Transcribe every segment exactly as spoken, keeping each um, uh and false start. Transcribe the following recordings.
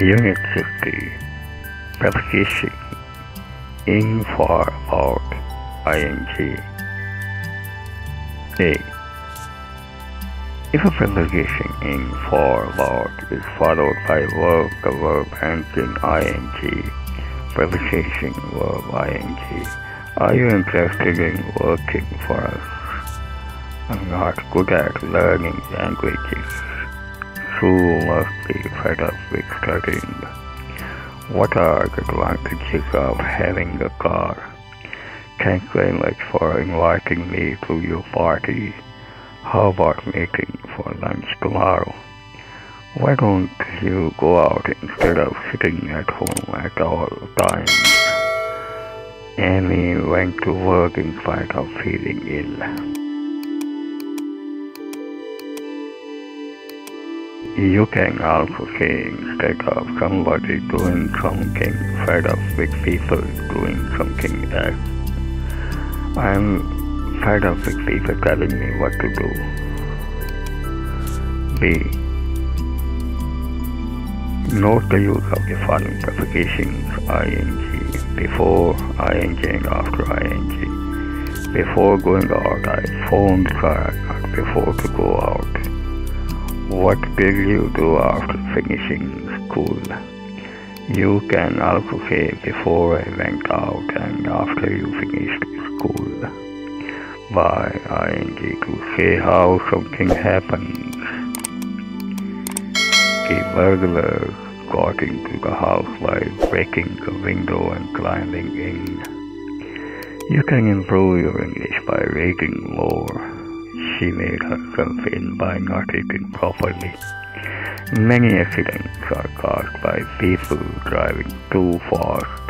units of the preposition in for or ing. A. If a preposition in for or is followed by verb, the verb ends in ing. Preposition verb ing. Are you interested in working for us? I'm not good at learning languages. Sue must be fed up with studying. What are the advantages of having a car? Thanks very much for inviting me to your party. How about meeting for lunch tomorrow? Why don't you go out instead of sitting at home at all times? Amy went to work in spite of feeling ill. You can also say instead of somebody doing something, fed up with people doing something else. I'm fed up with people telling me what to do. B. Note the use of the following prepositions ing before ing and after ing. Before going out, I phoned her not before to go out. What did you do after finishing school? You can also say before I went out and after you finished school by ing to say how something happens. The burglar got into the house by breaking the window and climbing in. You can improve your English by reading more. She made herself ill by not eating properly. Many accidents are caused by people driving too fast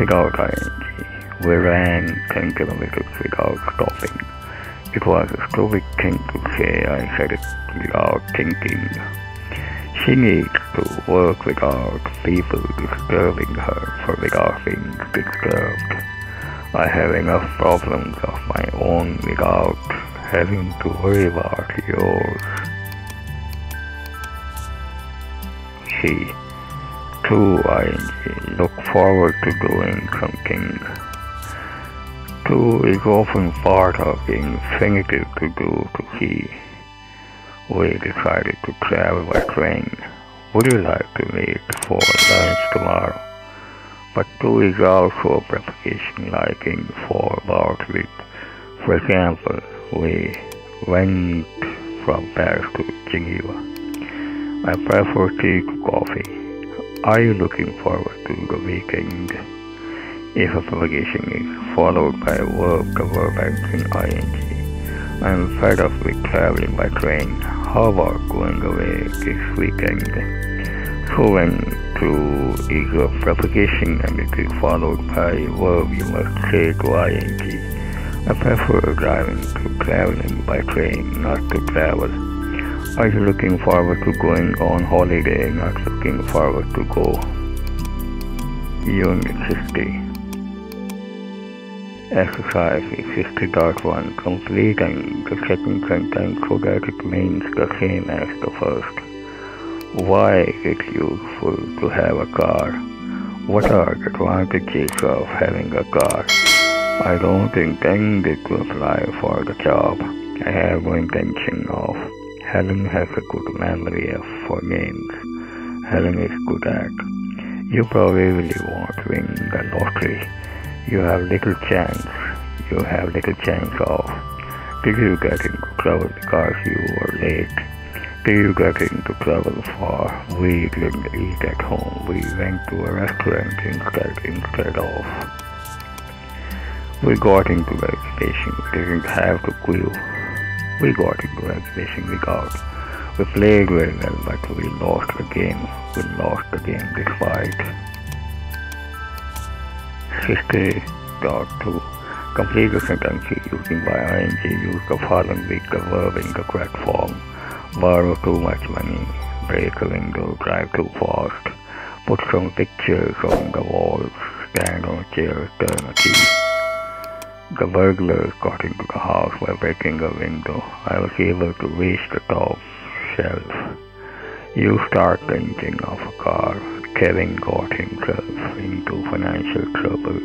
without ing. We ran ten kilometers without stopping. It was a stupid thing to say. I said it without thinking. She needs to work without people disturbing her for without being disturbed. I have enough problems of my own without having to worry about yours. See, two ing, look forward to doing something. To is often part of the infinitive to do, to see. We decided to travel by train. Would you like to meet for lunch tomorrow? But to is also a preposition like in for about with. For example, we went from Paris to Geneva. I prefer tea to coffee. Are you looking forward to the weekend? If a preposition is followed by a verb, the verb ends in ing. I'm fed up with traveling by train. How about going away this weekend? So when to is a preposition and it is followed by a verb, you must say to ing. I prefer driving to traveling by train, not to travel. Are you looking forward to going on holiday, not looking forward to go? Unit sixty. Exercise sixty point one. Completing the second sentence so that it means the same as the first. Why is it useful to have a car? What are the advantages of having a car? I don't intend to apply for the job. I have no intention of. Helen has a good memory for names. Helen is good at. You probably won't win the lottery. You have little chance. You have little chance of. Did you get into trouble because you were late? Did you get into trouble for we didn't eat at home? We went to a restaurant instead instead of. We got into the station. We didn't have to queue. We got into the exhibition without. We played very well, but we lost the game. We lost the game despite. sixty point two. Complete the sentence using by ing. Use the following with the verb in the correct form. Borrow too much money. Break a window. Drive too fast. Put some pictures on the walls. Stand on chairs. Turn a key. The burglars got into the house by breaking a window. I was able to reach the top shelf. you start thinking of a car. Kevin got himself into financial trouble.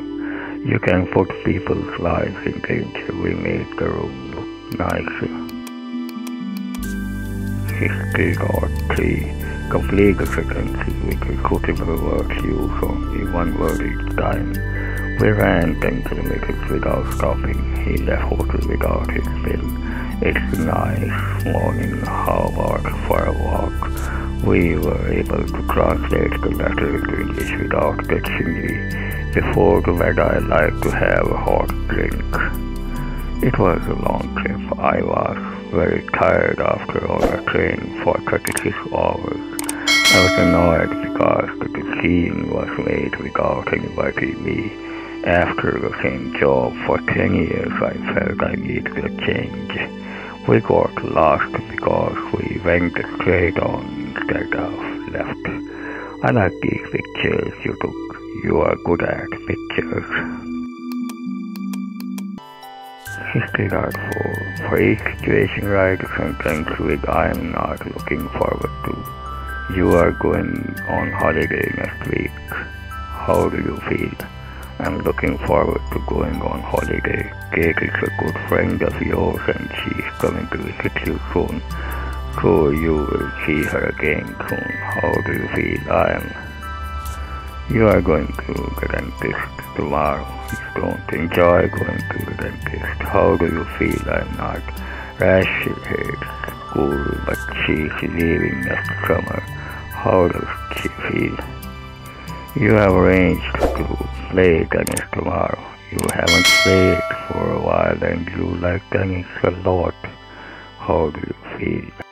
You can put people's lives in danger. We make the room look nicer. He still got three complete sentences with the suitable words used only one word each time. We ran ten kilometers without stopping. He left hotel without his bill. It's nice morning. How about for a walk? We were able to translate the letter into English without catching me. Before the bed, I like to have a hot drink. It was a long trip. I was very tired after all the train for thirty-six hours. I was annoyed because the decision was made without inviting me. After the same job for ten years, I felt I needed a change. We got lost because we went straight on instead of left. I like these pictures you took. You are good at pictures. sixty point four. For each situation, write a sentence with I am not looking forward to. You are going on holiday next week. How do you feel? I'm looking forward to going on holiday. Kate is a good friend of yours and she is coming to visit you soon. So you will see her again soon. How do you feel? I am... You are going to the dentist tomorrow. You don't enjoy going to the dentist. How do you feel? I am not. Rash, she hates school but she is leaving next summer. How does she feel? You have arranged to play tennis tomorrow. You haven't played for a while and you like tennis a lot. How do you feel?